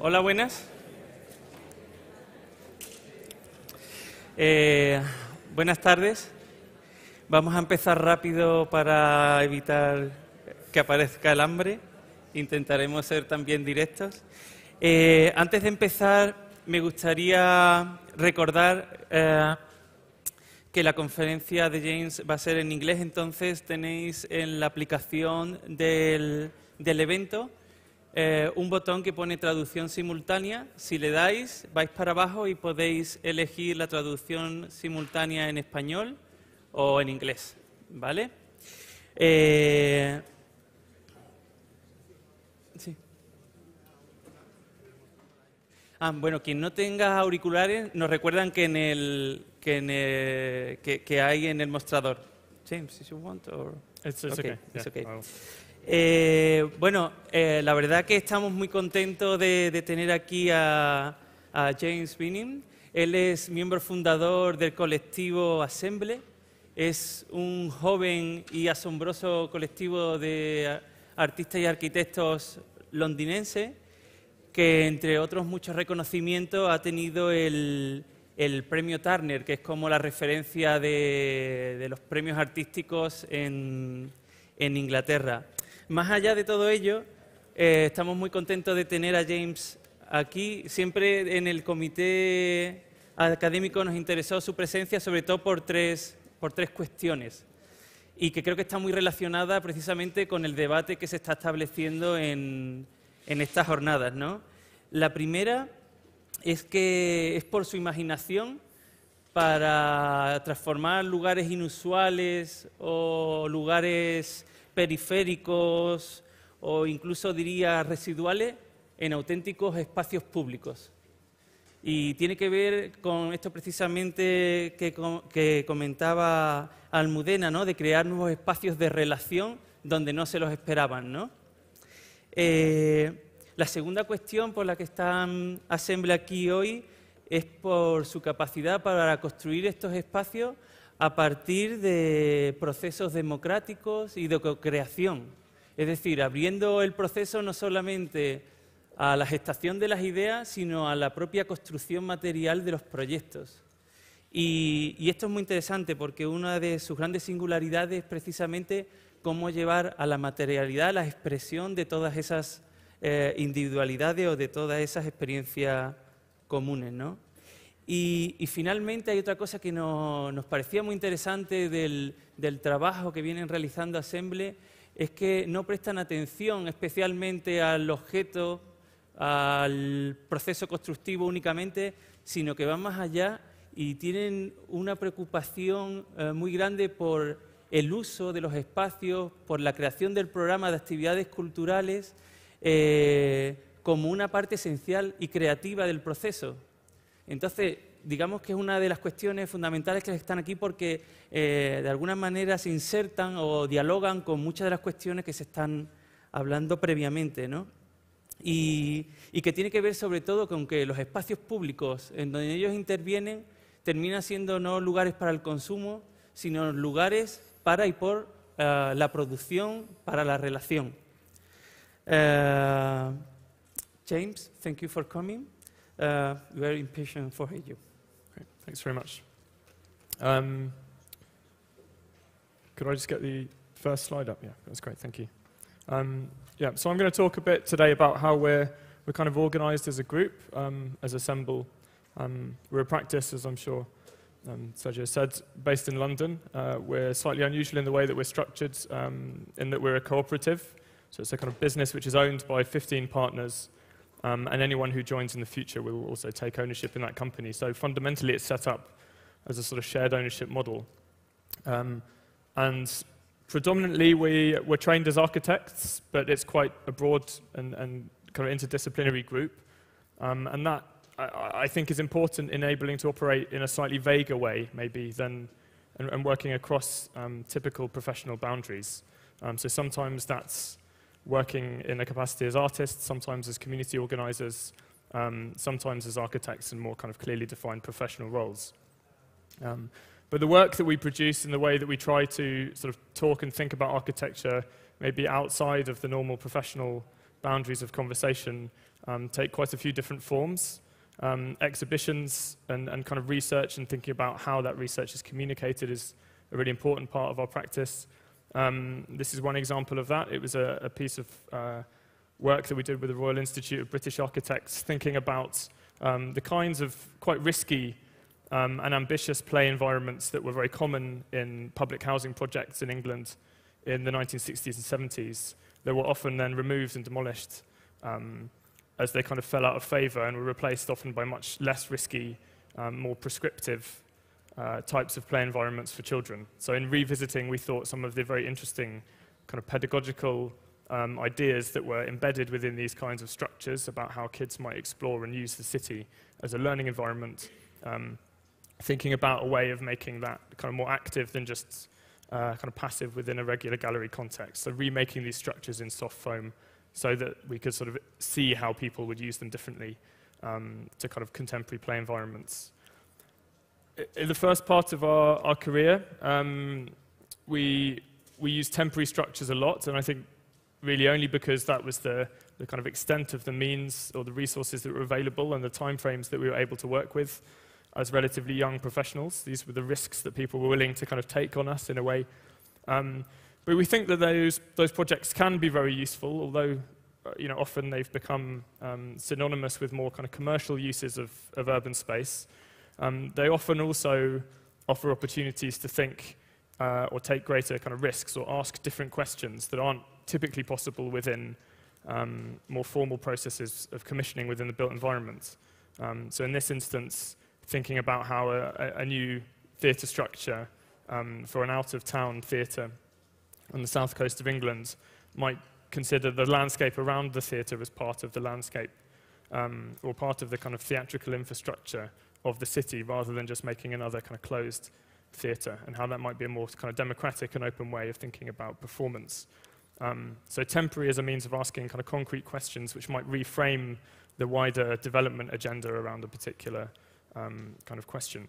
Hola, buenas. Buenas tardes. Vamos a empezar rápido para evitar que aparezca el hambre. Intentaremos ser también directos. Antes de empezar, me gustaría recordar que la conferencia de James va a ser en inglés, entonces tenéis en la aplicación del evento un botón que pone traducción simultánea. Si le dais, vais para abajo y podéis elegir la traducción simultánea en español o en inglés, ¿vale? Sí. Bueno, quien no tenga auriculares, nos recuerdan que hay en el mostrador. James, if you want, or... It's okay. Yeah. Bueno, la verdad que estamos muy contentos de tener aquí a James Binning. Él es miembro fundador del colectivo Assemble. Es un joven y asombroso colectivo de artistas y arquitectos londinenses que, entre otros muchos reconocimientos, ha tenido el premio Turner, que es como la referencia de los premios artísticos en Inglaterra. Más allá de todo ello, estamos muy contentos de tener a James aquí. Siempre en el comité académico nos interesó su presencia, sobre todo por tres cuestiones, y que creo que está muy relacionada precisamente con el debate que se está estableciendo en estas jornadas, ¿no? La primera es que es por su imaginación para transformar lugares inusuales o lugares periféricos o incluso, diría, residuales en auténticos espacios públicos. Y tiene que ver con esto precisamente que comentaba Almudena, ¿no?, de crear nuevos espacios de relación donde no se los esperaban, ¿no? La segunda cuestión por la que están Assemble aquí hoy es por su capacidad para construir estos espacios a partir de procesos democráticos y de co-creación. Es decir, abriendo el proceso no solamente a la gestación de las ideas, sino a la propia construcción material de los proyectos. Y esto es muy interesante porque una de sus grandes singularidades es precisamente cómo llevar a la materialidad la expresión de todas esas individualidades o de todas esas experiencias comunes, ¿no? Y finalmente hay otra cosa que nos parecía muy interesante del trabajo que vienen realizando Assemble, es que no prestan atención especialmente al objeto, al proceso constructivo únicamente, sino que van más allá y tienen una preocupación muy grande por el uso de los espacios, por la creación del programa de actividades culturales como una parte esencial y creativa del proceso. Entonces, digamos que es una de las cuestiones fundamentales que están aquí porque de alguna manera se insertan o dialogan con muchas de las cuestiones que se están hablando previamente, ¿no? Y que tiene que ver sobre todo con que los espacios públicos en donde ellos intervienen terminan siendo no lugares para el consumo, sino lugares para y por la producción, para la relación. James, thank you for coming. Very impatient for you. Great. Thanks very much. Could I just get the first slide up? Yeah, that's great, thank you. Yeah, so I'm going to talk a bit today about how we're kind of organized as a group, as Assemble. We're a practice, as I'm sure Sergio said, based in London. We're slightly unusual in the way that we're structured, in that we're a cooperative. So it's a kind of business which is owned by 15 partners. And anyone who joins in the future will also take ownership in that company. So fundamentally, it's set up as a sort of shared ownership model. And predominantly, we're trained as architects, but it's quite a broad and kind of interdisciplinary group. And that, I think, is important, enabling to operate in a slightly vaguer way, maybe, and working across typical professional boundaries. So sometimes that's working in a capacity as artists, sometimes as community organizers, sometimes as architects in more kind of clearly defined professional roles. But the work that we produce and the way that we try to sort of talk and think about architecture, maybe outside of the normal professional boundaries of conversation, take quite a few different forms. Exhibitions and kind of research and thinking about how that research is communicated is a really important part of our practice. This is one example of that. It was a piece of work that we did with the Royal Institute of British Architects, thinking about the kinds of quite risky and ambitious play environments that were very common in public housing projects in England in the 1960s and 70s. They were often then removed and demolished as they kind of fell out of favor and were replaced often by much less risky, more prescriptive types of play environments for children. So in revisiting, we thought some of the very interesting kind of pedagogical ideas that were embedded within these kinds of structures about how kids might explore and use the city as a learning environment, thinking about a way of making that kind of more active than just kind of passive within a regular gallery context. So remaking these structures in soft foam so that we could sort of see how people would use them differently to kind of contemporary play environments. In the first part of our career, we used temporary structures a lot, and I think really only because that was the kind of extent of the means or the resources that were available and the timeframes that we were able to work with as relatively young professionals. These were the risks that people were willing to kind of take on us in a way. But we think that those projects can be very useful, although you know, often they've become synonymous with more kind of commercial uses of urban space. They often also offer opportunities to think or take greater kind of risks or ask different questions that aren't typically possible within more formal processes of commissioning within the built environment. So in this instance, thinking about how a new theatre structure for an out-of-town theatre on the south coast of England might consider the landscape around the theatre as part of the landscape or part of the kind of theatrical infrastructure of the city, rather than just making another kind of closed theatre, and how that might be a more kind of democratic and open way of thinking about performance. So temporary as a means of asking kind of concrete questions which might reframe the wider development agenda around a particular kind of question.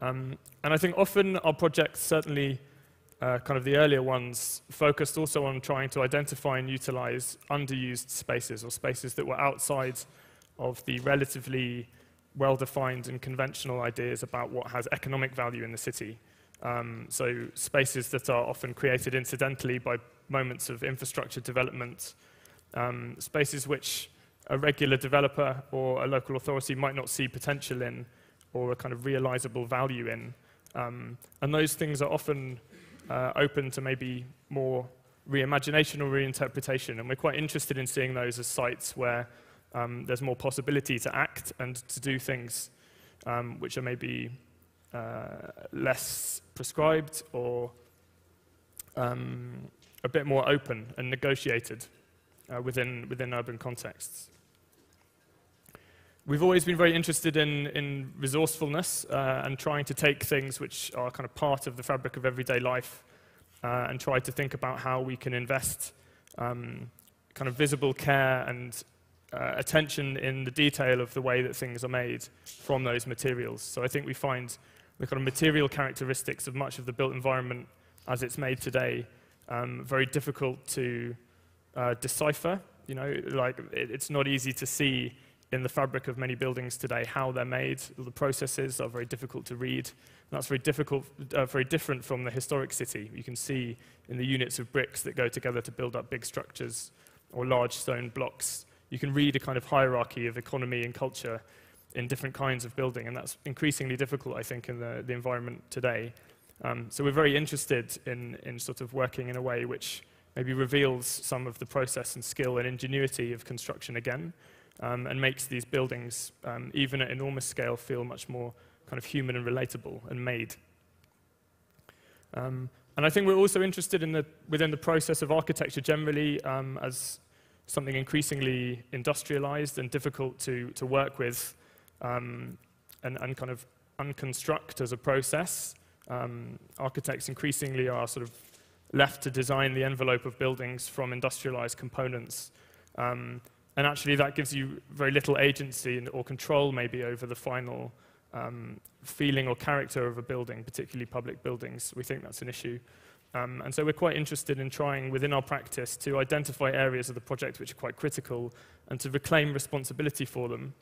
And I think often our projects, certainly kind of the earlier ones, focused also on trying to identify and utilize underused spaces or spaces that were outside of the relatively well-defined and conventional ideas about what has economic value in the city. So spaces that are often created incidentally by moments of infrastructure development, spaces which a regular developer or a local authority might not see potential in or a kind of realizable value in. And those things are often open to maybe more reimagination or reinterpretation. And we're quite interested in seeing those as sites where there's more possibility to act and to do things which are maybe less prescribed or a bit more open and negotiated within urban contexts. We've always been very interested in resourcefulness and trying to take things which are kind of part of the fabric of everyday life and try to think about how we can invest kind of visible care and attention in the detail of the way that things are made from those materials. So I think we find the kind of material characteristics of much of the built environment as it's made today very difficult to decipher. You know, like it's not easy to see in the fabric of many buildings today how they're made. The processes are very difficult to read. And that's very different from the historic city. You can see in the units of bricks that go together to build up big structures or large stone blocks. You can read a kind of hierarchy of economy and culture in different kinds of building, and that's increasingly difficult, I think, in the environment today. So we're very interested in sort of working in a way which maybe reveals some of the process and skill and ingenuity of construction again, and makes these buildings, even at enormous scale, feel much more kind of human and relatable and made. And I think we're also interested in within the process of architecture generally as something increasingly industrialized and difficult to work with and kind of unconstruct as a process. Architects increasingly are sort of left to design the envelope of buildings from industrialized components. And actually that gives you very little agency or control maybe over the final feeling or character of a building, particularly public buildings. We think that's an issue. And so we're quite interested in trying within our practice to identify areas of the project which are quite critical and to reclaim responsibility for them.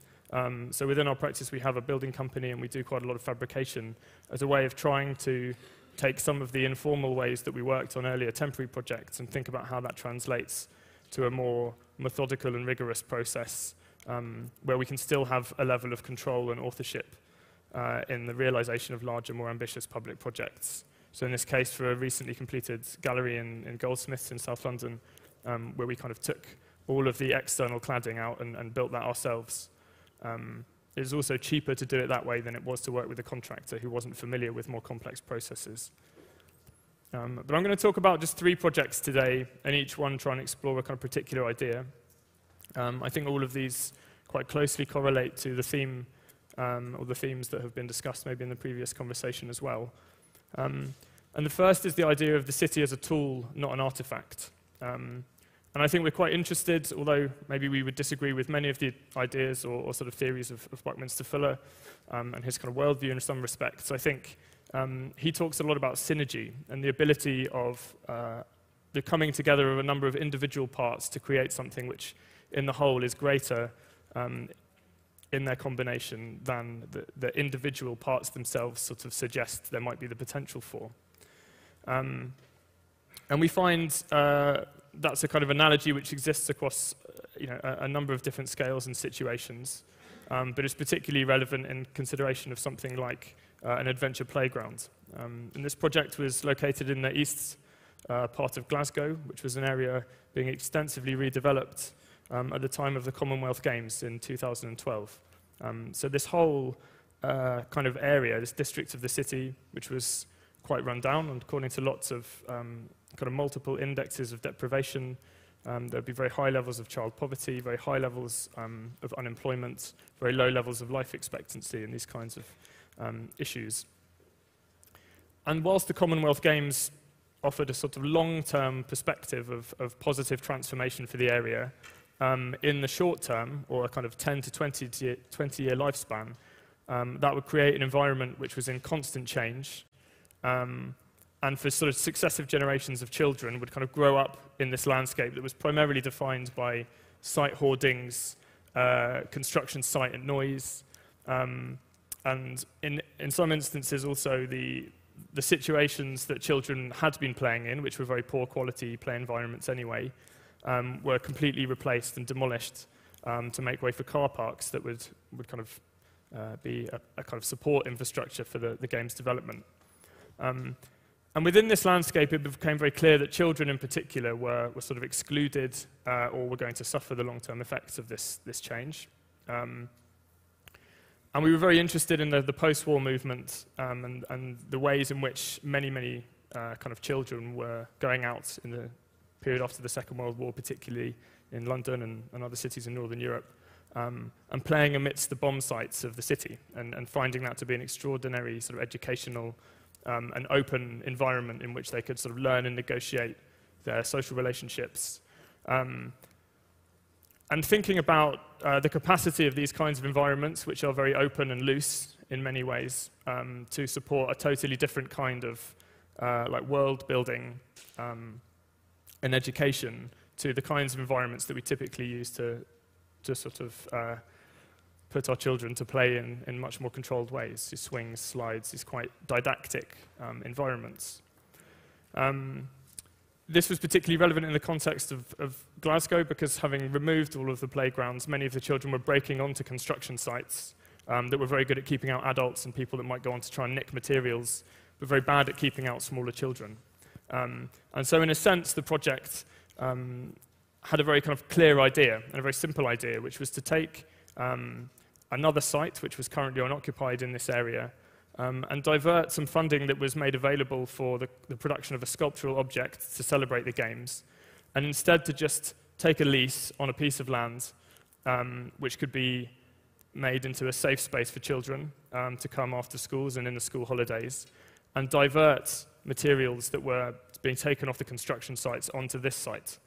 So within our practice we have a building company and we do quite a lot of fabrication as a way of trying to take some of the informal ways that we worked on earlier temporary projects and think about how that translates to a more methodical and rigorous process where we can still have a level of control and authorship in the realization of larger, more ambitious public projects. So in this case, for a recently completed gallery in Goldsmiths in South London, where we kind of took all of the external cladding out and built that ourselves. It was also cheaper to do it that way than it was to work with a contractor who wasn't familiar with more complex processes. But I'm going to talk about just 3 projects today, and each one try and explore a kind of particular idea. I think all of these quite closely correlate to the theme, or the themes that have been discussed maybe in the previous conversation as well. And the first is the idea of the city as a tool, not an artifact. And I think we're quite interested, although maybe we would disagree with many of the ideas or sort of theories of Buckminster Fuller and his kind of worldview in some respects. I think he talks a lot about synergy and the ability of the coming together of a number of individual parts to create something which in the whole is greater in their combination than the individual parts themselves sort of suggest there might be the potential for. And we find that's a kind of analogy which exists across a number of different scales and situations, but it's particularly relevant in consideration of something like an adventure playground. And this project was located in the east part of Glasgow, which was an area being extensively redeveloped at the time of the Commonwealth Games in 2012. So this whole kind of area, this district of the city, which was quite run down, and according to lots of kind of multiple indexes of deprivation, there'd be very high levels of child poverty, very high levels of unemployment, very low levels of life expectancy, and these kinds of issues. And whilst the Commonwealth Games offered a sort of long-term perspective of positive transformation for the area, in the short term, or a kind of 10 to 20-year lifespan, that would create an environment which was in constant change, and for sort of successive generations of children would kind of grow up in this landscape that was primarily defined by site hoardings, construction site and noise, and in some instances also the situations that children had been playing in, which were very poor quality play environments anyway, were completely replaced and demolished to make way for car parks that would kind of be a kind of support infrastructure for the game's development. And within this landscape, it became very clear that children in particular were sort of excluded or were going to suffer the long-term effects of this change. And we were very interested in the post-war movement and the ways in which many kind of children were going out in the period after the Second World War, particularly in London and other cities in Northern Europe, and playing amidst the bomb sites of the city, and finding that to be an extraordinary sort of educational and open environment in which they could sort of learn and negotiate their social relationships. And thinking about the capacity of these kinds of environments, which are very open and loose in many ways, to support a totally different kind of like world building and education to the kinds of environments that we typically use to sort of put our children to play in much more controlled ways. These swings, slides, these quite didactic environments. This was particularly relevant in the context of Glasgow, because having removed all of the playgrounds, many of the children were breaking onto construction sites that were very good at keeping out adults and people that might go on to try and nick materials, but very bad at keeping out smaller children. And so in a sense, the project had a very kind of clear idea, and a very simple idea, which was to take another site, which was currently unoccupied in this area, and divert some funding that was made available for the production of a sculptural object to celebrate the Games, and instead to just take a lease on a piece of land, which could be made into a safe space for children to come after schools and in the school holidays, and divert materials that were being taken off the construction sites onto this site,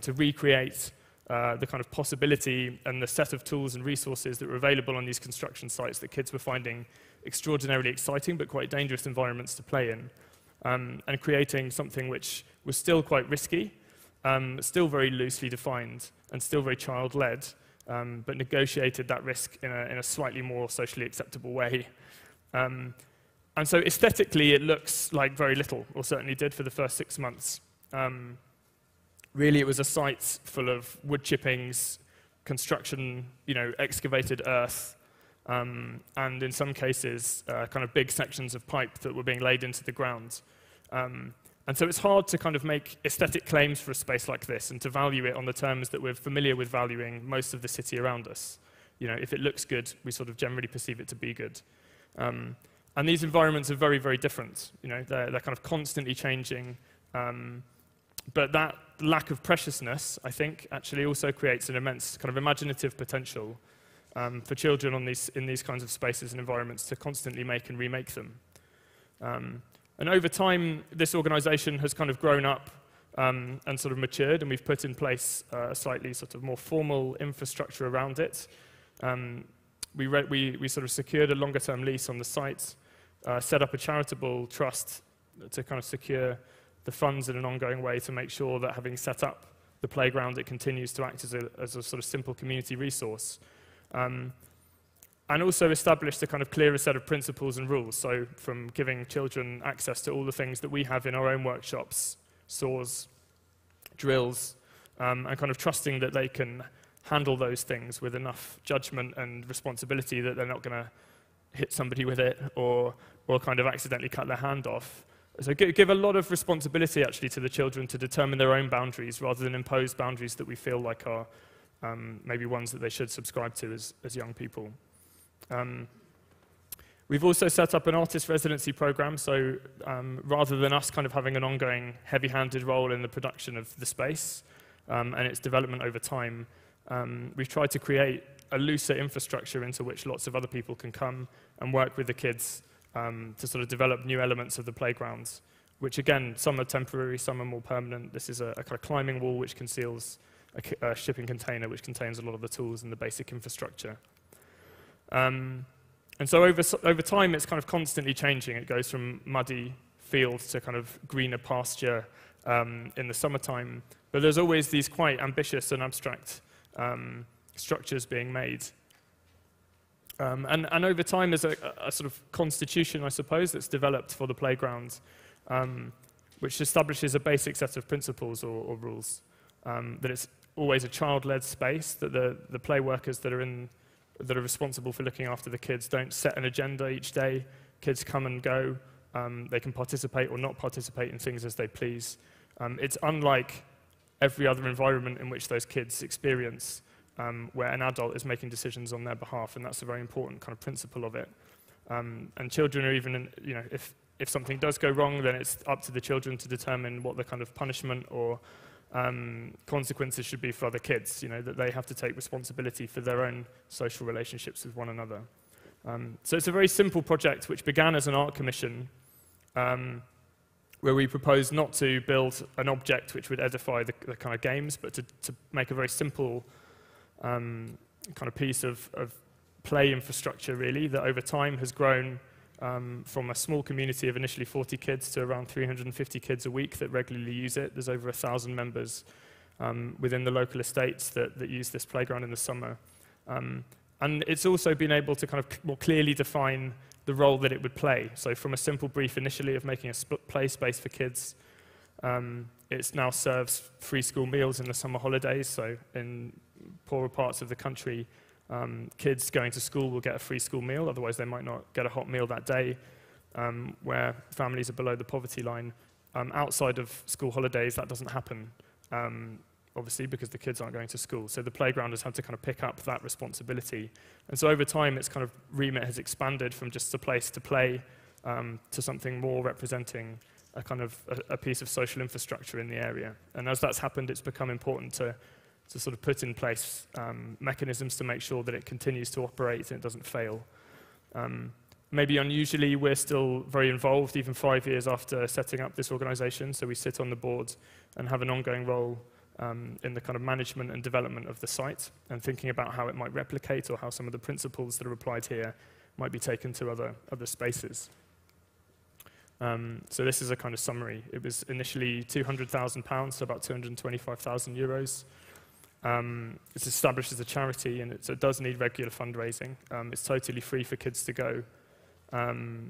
to recreate the kind of possibility and the set of tools and resources that were available on these construction sites that kids were finding extraordinarily exciting but quite dangerous environments to play in, and creating something which was still quite risky, still very loosely defined, and still very child-led, but negotiated that risk in a slightly more socially acceptable way. And so aesthetically, it looks like very little, or certainly did for the first 6 months. Really, it was a site full of wood chippings, construction, excavated earth, and in some cases, kind of big sections of pipe that were being laid into the ground. And so it's hard to kind of make aesthetic claims for a space like this and to value it on the terms that we're familiar with valuing most of the city around us. If it looks good, we sort of generally perceive it to be good. And these environments are very, very different. They're kind of constantly changing. But that lack of preciousness, I think, actually also creates an immense kind of imaginative potential for children in these kinds of spaces and environments to constantly make and remake them. And over time, this organization has kind of grown up and sort of matured, and we've put in place a slightly sort of more formal infrastructure around it. We sort of secured a longer-term lease on the site, set up a charitable trust to kind of secure the funds in an ongoing way to make sure that, having set up the playground, it continues to act as a sort of simple community resource. And also established a kind of clearer set of principles and rules, so from giving children access to all the things that we have in our own workshops, saws, drills, and kind of trusting that they can handle those things with enough judgment and responsibility that they're not going to hit somebody with it or kind of accidentally cut their hand off. So give a lot of responsibility, actually, to the children to determine their own boundaries rather than impose boundaries that we feel like are maybe ones that they should subscribe to as young people. We've also set up an artist residency program, so rather than us kind of having an ongoing heavy-handed role in the production of the space and its development over time, we've tried to create a looser infrastructure into which lots of other people can come and work with the kids to sort of develop new elements of the playgrounds, which again, some are temporary, some are more permanent. This is a kind of climbing wall which conceals a shipping container which contains a lot of the tools and the basic infrastructure. And so over time, it's kind of constantly changing. It goes from muddy fields to kind of greener pasture in the summertime. But there's always these quite ambitious and abstract structures being made. And over time, there's a sort of constitution, I suppose, that's developed for the playground, which establishes a basic set of principles or rules, that it's always a child-led space, that the play workers that are responsible for looking after the kids don't set an agenda each day. Kids come and go. They can participate or not participate in things as they please. It's unlike every other environment in which those kids experience, where an adult is making decisions on their behalf, and that's a very important kind of principle of it. And children are even, if something does go wrong, then it's up to the children to determine what the kind of punishment or consequences should be for other kids, that they have to take responsibility for their own social relationships with one another. So it's a very simple project which began as an art commission, where we proposed not to build an object which would edify the kind of games, but to make a very simple kind of piece of play infrastructure, really, that over time has grown from a small community of initially 40 kids to around 350 kids a week that regularly use it. There's over 1,000 members within the local estates that use this playground in the summer. And it's also been able to kind of more clearly define the role that it would play. So from a simple brief initially of making a play space for kids, it now serves free school meals in the summer holidays. So in poorer parts of the country, kids going to school will get a free school meal, otherwise they might not get a hot meal that day, where families are below the poverty line. Outside of school holidays, that doesn't happen, obviously, because the kids aren't going to school. So the playground has had to kind of pick up that responsibility. And so over time, its kind of remit has expanded from just a place to play to something more representing a kind of a piece of social infrastructure in the area. And as that's happened, it's become important to sort of put in place mechanisms to make sure that it continues to operate and it doesn't fail. Maybe unusually, we're still very involved, even 5 years after setting up this organization, so we sit on the board and have an ongoing role in the kind of management and development of the site, and thinking about how it might replicate or how some of the principles that are applied here might be taken to other spaces. So this is a kind of summary. It was initially £200,000, so about €225,000. It's established as a charity, and it does need regular fundraising. It's totally free for kids to go to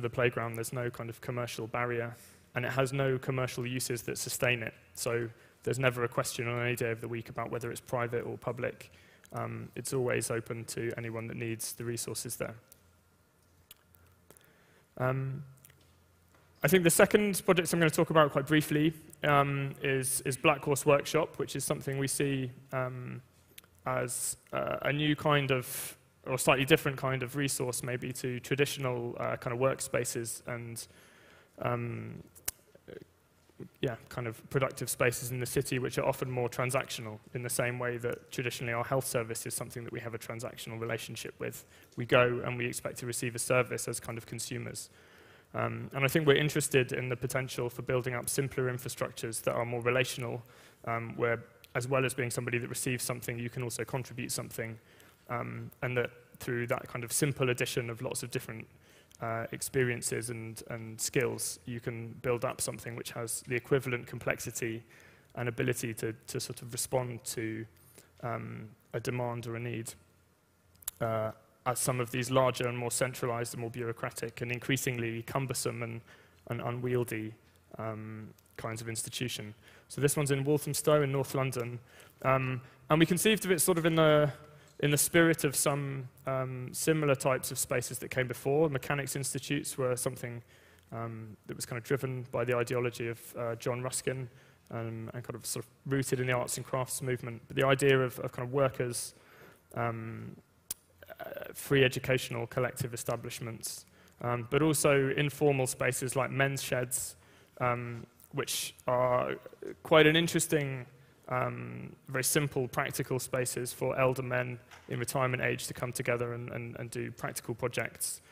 the playground. There's no kind of commercial barrier, and it has no commercial uses that sustain it. So there's never a question on any day of the week about whether it's private or public. It's always open to anyone that needs the resources there. I think the second project I'm going to talk about quite briefly is Black Horse Workshop, which is something we see as a new kind of, or slightly different kind of resource maybe to traditional kind of workspaces and yeah, kind of productive spaces in the city, which are often more transactional in the same way that traditionally our health service is something that we have a transactional relationship with. We go and we expect to receive a service as kind of consumers. And I think we're interested in the potential for building up simpler infrastructures that are more relational, where as well as being somebody that receives something, you can also contribute something, and that through that kind of simple addition of lots of different experiences and skills, you can build up something which has the equivalent complexity and ability to sort of respond to a demand or a need, as some of these larger and more centralized and more bureaucratic and increasingly cumbersome and unwieldy kinds of institution. So this one's in Walthamstow in North London, and we conceived of it sort of in the spirit of some similar types of spaces that came before. Mechanics institutes were something that was kind of driven by the ideology of John Ruskin and kind of sort of rooted in the arts and crafts movement. But the idea of kind of workers, free educational collective establishments, but also informal spaces like men's sheds, which are quite an interesting, very simple, practical spaces for elder men in retirement age to come together and do practical projects,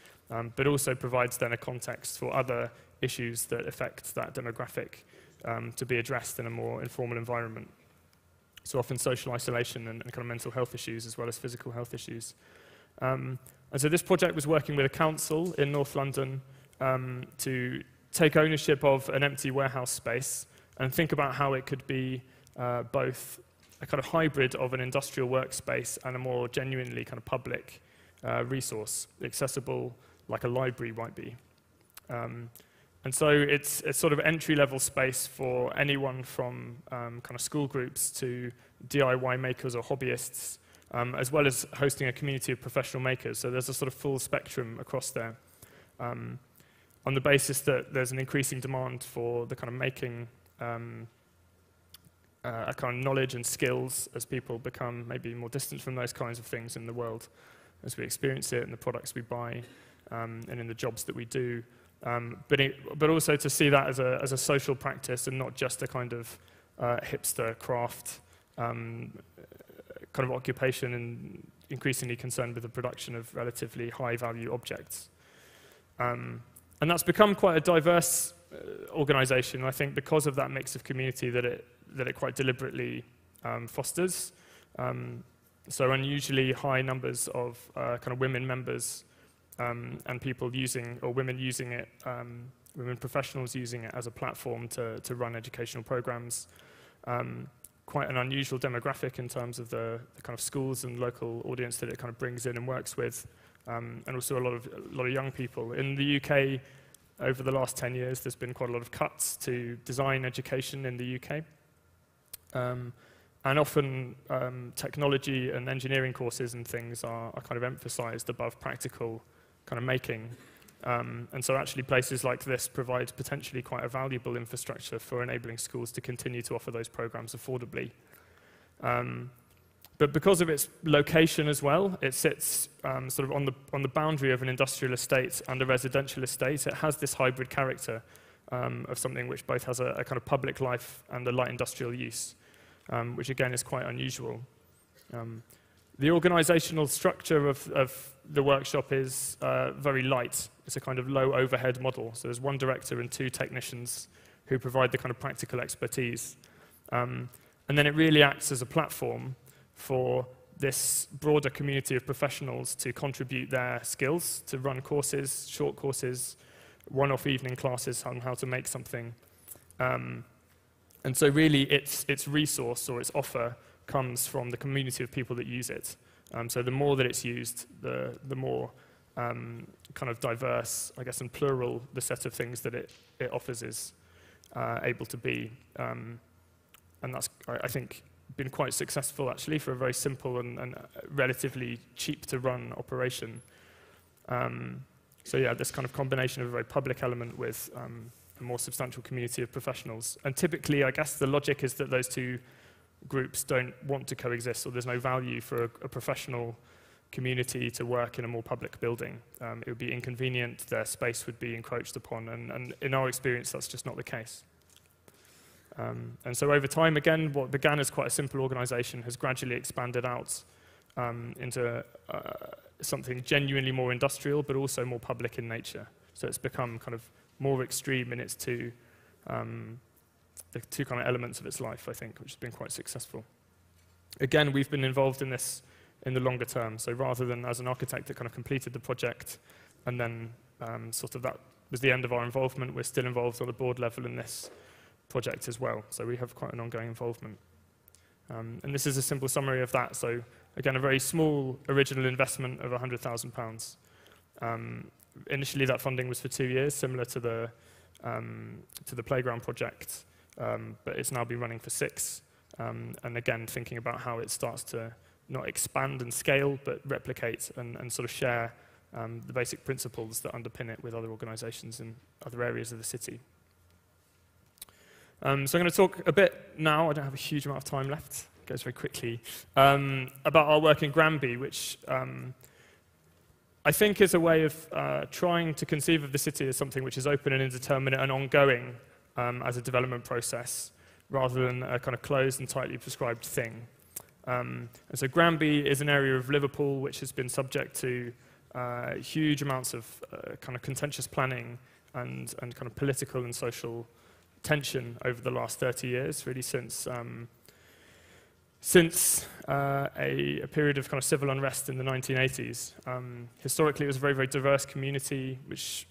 but also provides then a context for other issues that affect that demographic to be addressed in a more informal environment. So often social isolation and kind of mental health issues as well as physical health issues. And so this project was working with a council in North London to take ownership of an empty warehouse space and think about how it could be both a kind of hybrid of an industrial workspace and a more genuinely kind of public resource, accessible like a library might be. And so it's a sort of entry-level space for anyone from kind of school groups to DIY makers or hobbyists, as well as hosting a community of professional makers. So there's a sort of full spectrum across there, on the basis that there's an increasing demand for the kind of making a kind of knowledge and skills as people become maybe more distant from those kinds of things in the world, as we experience it in the products we buy and in the jobs that we do, but also to see that as a social practice and not just a kind of hipster craft kind of occupation, and increasingly concerned with the production of relatively high value objects. And that's become quite a diverse organization, I think, because of that mix of community that it quite deliberately fosters. So unusually high numbers of kind of women members and people using, or women using it, women professionals using it as a platform to run educational programs. Quite an unusual demographic in terms of the kind of schools and local audience that it kind of brings in and works with, and also a lot of young people. In the UK, over the last 10 years, there's been quite a lot of cuts to design education in the UK. And often technology and engineering courses and things are kind of emphasized above practical kind of making. And so actually places like this provide potentially quite a valuable infrastructure for enabling schools to continue to offer those programs affordably. But because of its location as well, it sits sort of on the boundary of an industrial estate and a residential estate. It has this hybrid character of something which both has a kind of public life and a light industrial use, which again is quite unusual. The organizational structure of the workshop is very light. It's a kind of low overhead model. So there's one director and two technicians who provide the kind of practical expertise. And then it really acts as a platform for this broader community of professionals to contribute their skills, to run courses, short courses, one-off evening classes on how to make something. And so really its resource or its offer comes from the community of people that use it. So the more that it's used, the more kind of diverse, I guess, and plural the set of things that it offers is able to be. And that's, I think, been quite successful, actually, for a very simple and relatively cheap to run operation. So yeah, this kind of combination of a very public element with a more substantial community of professionals. And typically, I guess, the logic is that those two groups don't want to coexist, or there's no value for a professional community to work in a more public building. It would be inconvenient, their space would be encroached upon, and in our experience, that's just not the case. And so over time, again, what began as quite a simple organization has gradually expanded out into something genuinely more industrial, but also more public in nature. So it's become kind of more extreme in its the two kind of elements of its life, I think, which has been quite successful. Again, we've been involved in this in the longer term. So rather than as an architect that kind of completed the project, and then sort of that was the end of our involvement, we're still involved on a board level in this project as well. So we have quite an ongoing involvement. And this is a simple summary of that. So again, a very small original investment of £100,000. Initially, that funding was for 2 years, similar to the playground project. But it's now been running for 6. And again, thinking about how it starts to not expand and scale, but replicate and sort of share the basic principles that underpin it with other organizations in other areas of the city. So I'm going to talk a bit now, I don't have a huge amount of time left, it goes very quickly, about our work in Granby, which I think is a way of trying to conceive of the city as something which is open and indeterminate and ongoing as a development process, rather than a kind of closed and tightly prescribed thing. And so Granby is an area of Liverpool which has been subject to huge amounts of kind of contentious planning and kind of political and social tension over the last 30 years, really since a period of kind of civil unrest in the 1980s. Historically, it was a very, very diverse community, which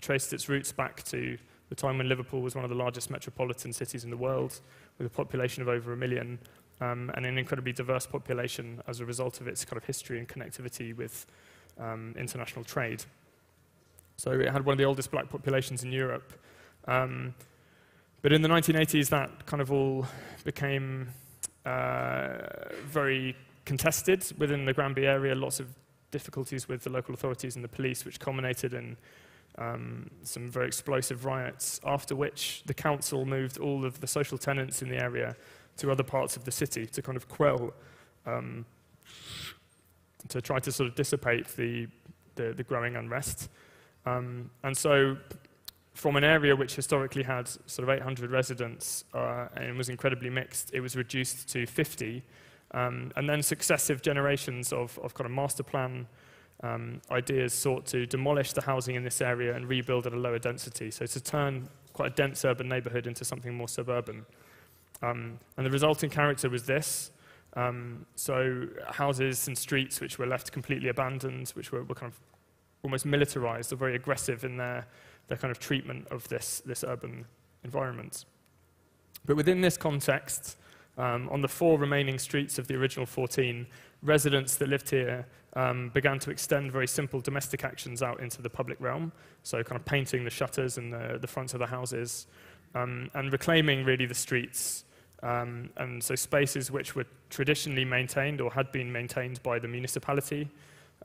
traced its roots back to the time when Liverpool was one of the largest metropolitan cities in the world, with a population of over 1 million, and an incredibly diverse population as a result of its kind of history and connectivity with international trade. So it had one of the oldest black populations in Europe. But in the 1980s, that kind of all became very contested within the Granby area, lots of difficulties with the local authorities and the police, which culminated in some very explosive riots, after which the council moved all of the social tenants in the area to other parts of the city to kind of quell, to try to sort of dissipate the growing unrest. And so from an area which historically had sort of 800 residents and was incredibly mixed, it was reduced to 50. And then successive generations of kind of master plan ideas sought to demolish the housing in this area and rebuild at a lower density. So to turn quite a dense urban neighborhood into something more suburban. And the resulting character was this. So houses and streets which were left completely abandoned, which were kind of almost militarized or very aggressive in their kind of treatment of this urban environment. But within this context, on the 4 remaining streets of the original 14, residents that lived here began to extend very simple domestic actions out into the public realm, so kind of painting the shutters and the fronts of the houses, and reclaiming really the streets. And so spaces which were traditionally maintained or had been maintained by the municipality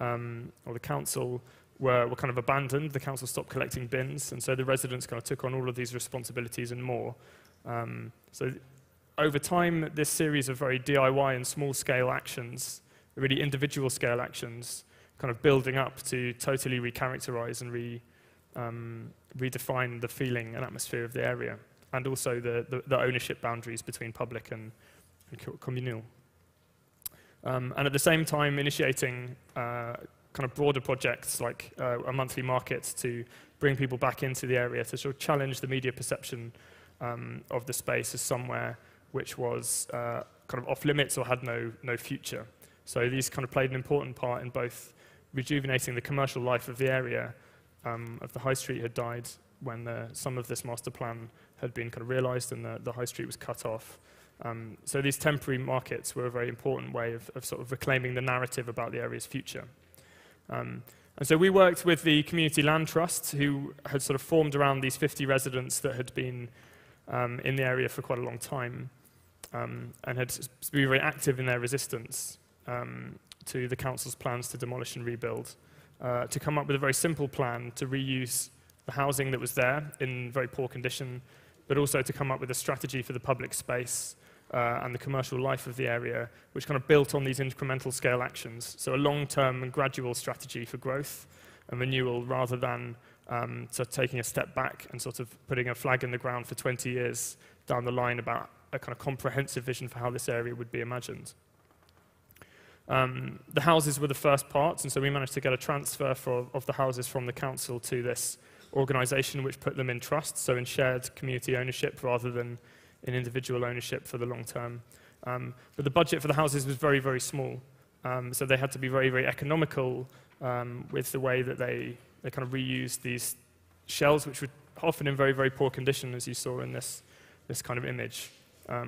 or the council were kind of abandoned. The council stopped collecting bins, and so the residents kind of took on all of these responsibilities and more. So over time, this series of very DIY and small-scale actions, really individual-scale actions, kind of building up to totally recharacterize and redefine the feeling and atmosphere of the area, and also the ownership boundaries between public and communal. And at the same time, initiating kind of broader projects like a monthly market to bring people back into the area to sort of challenge the media perception of the space as somewhere which was kind of off limits or had no future. So these kind of played an important part in both rejuvenating the commercial life of the area of the High Street had died when some of this master plan had been kind of realised and the High Street was cut off. So these temporary markets were a very important way of sort of reclaiming the narrative about the area's future. And so we worked with the Community Land Trust, who had sort of formed around these 50 residents that had been in the area for quite a long time, and had been very active in their resistance to the council's plans to demolish and rebuild, to come up with a very simple plan to reuse the housing that was there in very poor condition, but also to come up with a strategy for the public space and the commercial life of the area, which kind of built on these incremental scale actions. So a long-term and gradual strategy for growth and renewal, rather than sort of taking a step back and sort of putting a flag in the ground for 20 years down the line about a kind of comprehensive vision for how this area would be imagined. The houses were the first parts, and so we managed to get a transfer of the houses from the council to this organisation, which put them in trust, so in shared community ownership rather than in individual ownership for the long term. But the budget for the houses was very, very small. So they had to be very, very economical with the way that they kind of reused these shells, which were often in very, very poor condition, as you saw in this kind of image.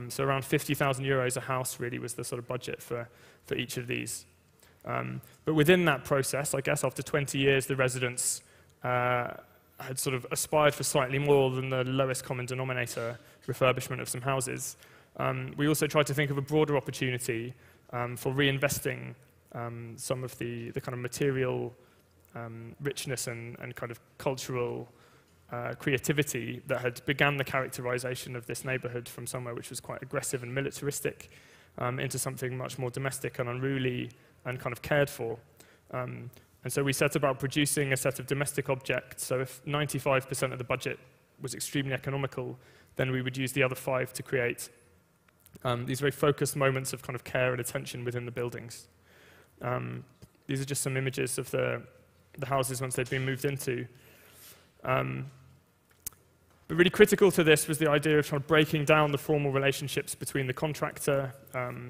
So around €50,000 a house really was the sort of budget for each of these. But within that process, I guess after 20 years, the residents had sort of aspired for slightly more than the lowest common denominator refurbishment of some houses. We also tried to think of a broader opportunity for reinvesting some of the kind of material richness and kind of cultural creativity that had begun the characterization of this neighborhood from somewhere which was quite aggressive and militaristic into something much more domestic and unruly and kind of cared for. And so we set about producing a set of domestic objects. So if 95% of the budget was extremely economical, then we would use the other 5 to create these very focused moments of kind of care and attention within the buildings. These are just some images of the houses once they've been moved into. But really critical to this was the idea of kind of breaking down the formal relationships between the contractor,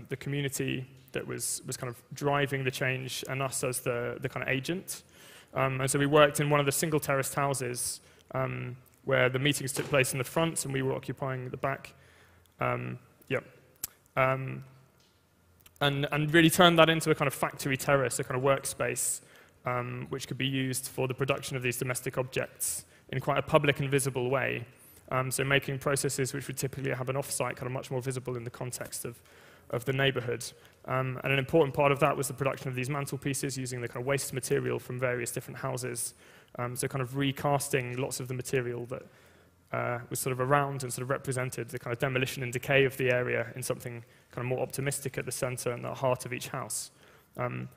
the community, that was kind of driving the change, and us as the kind of agent. And so we worked in one of the single terraced houses where the meetings took place in the front and we were occupying the back. And really turned that into a kind of factory terrace, a kind of workspace, which could be used for the production of these domestic objects in quite a public and visible way. So making processes which would typically have an off-site kind of much more visible in the context of the neighborhood. And an important part of that was the production of these mantelpieces using the kind of waste material from various different houses. So kind of recasting lots of the material that was sort of around and sort of represented the kind of demolition and decay of the area in something kind of more optimistic at the center and the heart of each house. And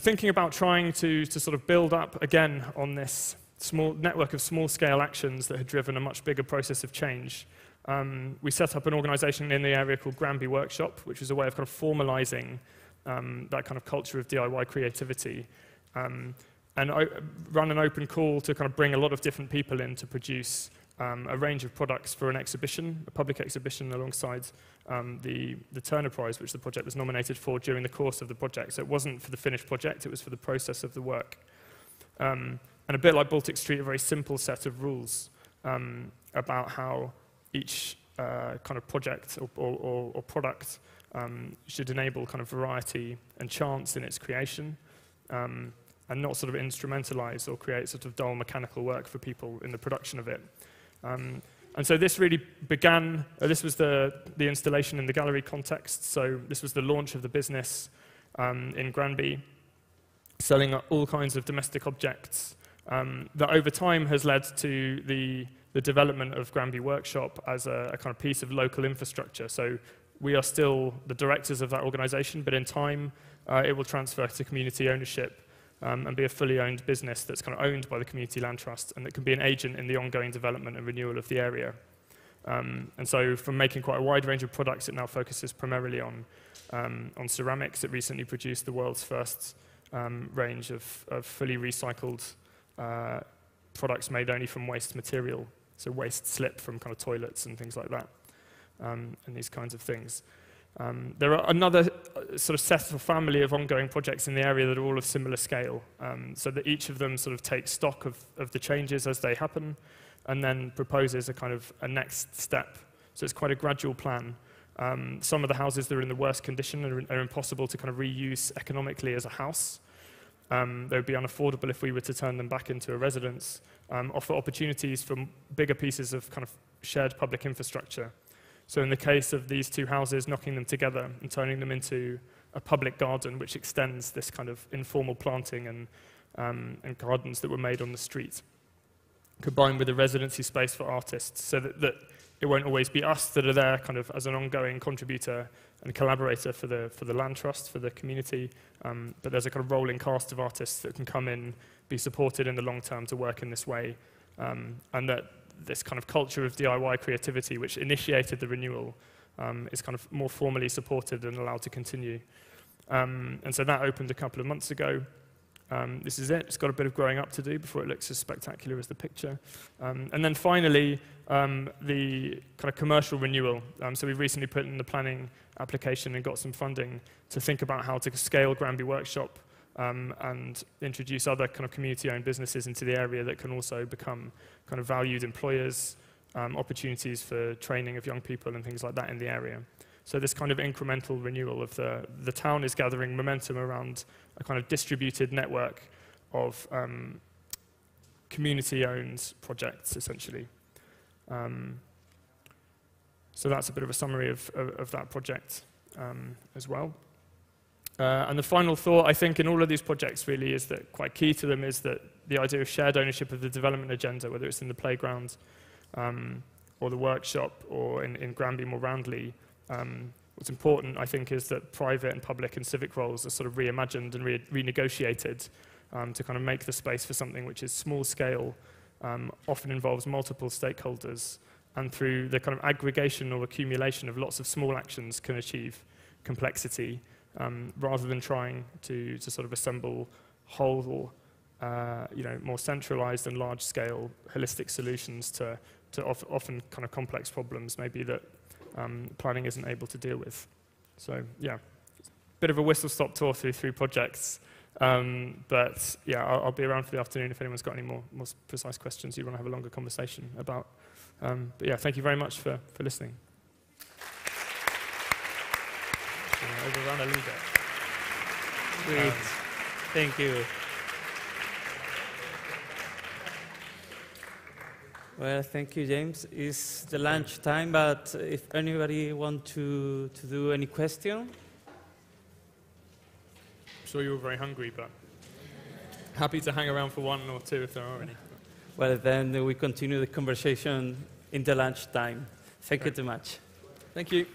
thinking about trying to sort of build up again on this small network of small-scale actions that had driven a much bigger process of change, we set up an organization in the area called Granby Workshop, which was a way of kind of formalizing that kind of culture of DIY creativity, and I ran an open call to kind of bring a lot of different people in to produce a range of products for an exhibition, a public exhibition alongside the Turner Prize, which the project was nominated for during the course of the project. So it wasn't for the finished project, it was for the process of the work. And a bit like Baltic Street, a very simple set of rules about how each kind of project or product should enable kind of variety and chance in its creation, and not sort of instrumentalize or create sort of dull mechanical work for people in the production of it. And so this really began, this was the installation in the gallery context, so this was the launch of the business in Granby, selling all kinds of domestic objects that over time has led to the development of Granby Workshop as a kind of piece of local infrastructure. So we are still the directors of that organization, but in time it will transfer to community ownership and be a fully owned business that's kind of owned by the Community Land Trust and that can be an agent in the ongoing development and renewal of the area. And so from making quite a wide range of products, it now focuses primarily on ceramics. It recently produced the world's first range of fully recycled products made only from waste material. So waste slip from kind of toilets and things like that, and these kinds of things. There are another sort of set or family of ongoing projects in the area that are all of similar scale, so that each of them sort of takes stock of the changes as they happen, and then proposes a kind of a next step. So it's quite a gradual plan. Some of the houses that are in the worst condition are impossible to kind of reuse economically as a house. They would be unaffordable if we were to turn them back into a residence, offer opportunities for bigger pieces of kind of shared public infrastructure. So in the case of these two houses, knocking them together and turning them into a public garden, which extends this kind of informal planting and gardens that were made on the street, combined with a residency space for artists, so that it won't always be us that are there kind of as an ongoing contributor and collaborator for the land trust, for the community, but there's a kind of rolling cast of artists that can come in, be supported in the long term to work in this way, and that this kind of culture of DIY creativity, which initiated the renewal, is kind of more formally supported and allowed to continue. And so that opened a couple of months ago. This is it. It's got a bit of growing up to do before it looks as spectacular as the picture. And then finally, the kind of commercial renewal. So we've recently put in the planning application and got some funding to think about how to scale Granby Workshop and introduce other kind of community-owned businesses into the area that can also become kind of valued employers, opportunities for training of young people and things like that in the area. So this kind of incremental renewal of the town is gathering momentum around a kind of distributed network of community-owned projects, essentially. So that's a bit of a summary of that project as well. And the final thought, I think, in all of these projects really is that quite key to them is that the idea of shared ownership of the development agenda, whether it's in the playground or the workshop or in Granby more roundly. What's important, I think, is that private and public and civic roles are sort of reimagined and renegotiated to kind of make the space for something which is small scale, often involves multiple stakeholders, and through the kind of aggregation or accumulation of lots of small actions can achieve complexity, rather than trying to sort of assemble whole, you know, more centralized and large scale holistic solutions to often kind of complex problems, maybe that planning isn't able to deal with. So yeah, bit of a whistle-stop tour through three projects, but yeah, I'll be around for the afternoon if anyone's got any more precise questions you want to have a longer conversation about. But yeah, thank you very much for listening. Overrun a little bit. Great, thank you. Well, thank you, James. It's the lunch time, but if anybody wants to do any question? I'm sure you're very hungry, but happy to hang around for one or two if there are any. Well, then we continue the conversation in the lunch time. Thank you too much. Thank you.